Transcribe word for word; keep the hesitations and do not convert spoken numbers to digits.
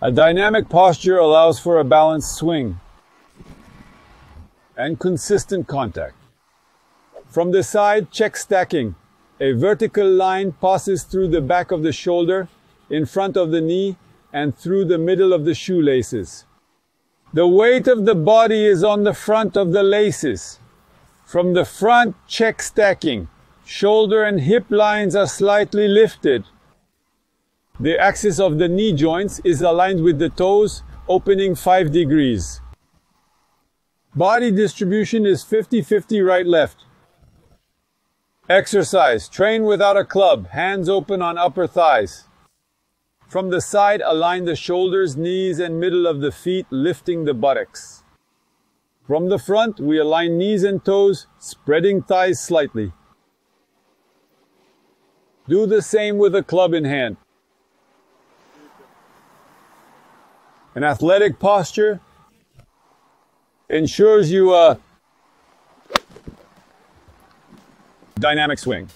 A dynamic posture allows for a balanced swing and consistent contact. From the side, check stacking. A vertical line passes through the back of the shoulder, in front of the knee, and through the middle of the shoelaces. The weight of the body is on the front of the laces. From the front, check stacking. Shoulder and hip lines are slightly lifted. The axis of the knee joints is aligned with the toes, opening five degrees. Body distribution is fifty fifty right-left. Exercise. Train without a club, hands open on upper thighs. From the side, align the shoulders, knees, and middle of the feet, lifting the buttocks. From the front, we align knees and toes, spreading thighs slightly. Do the same with a club in hand. An athletic posture ensures you a dynamic swing.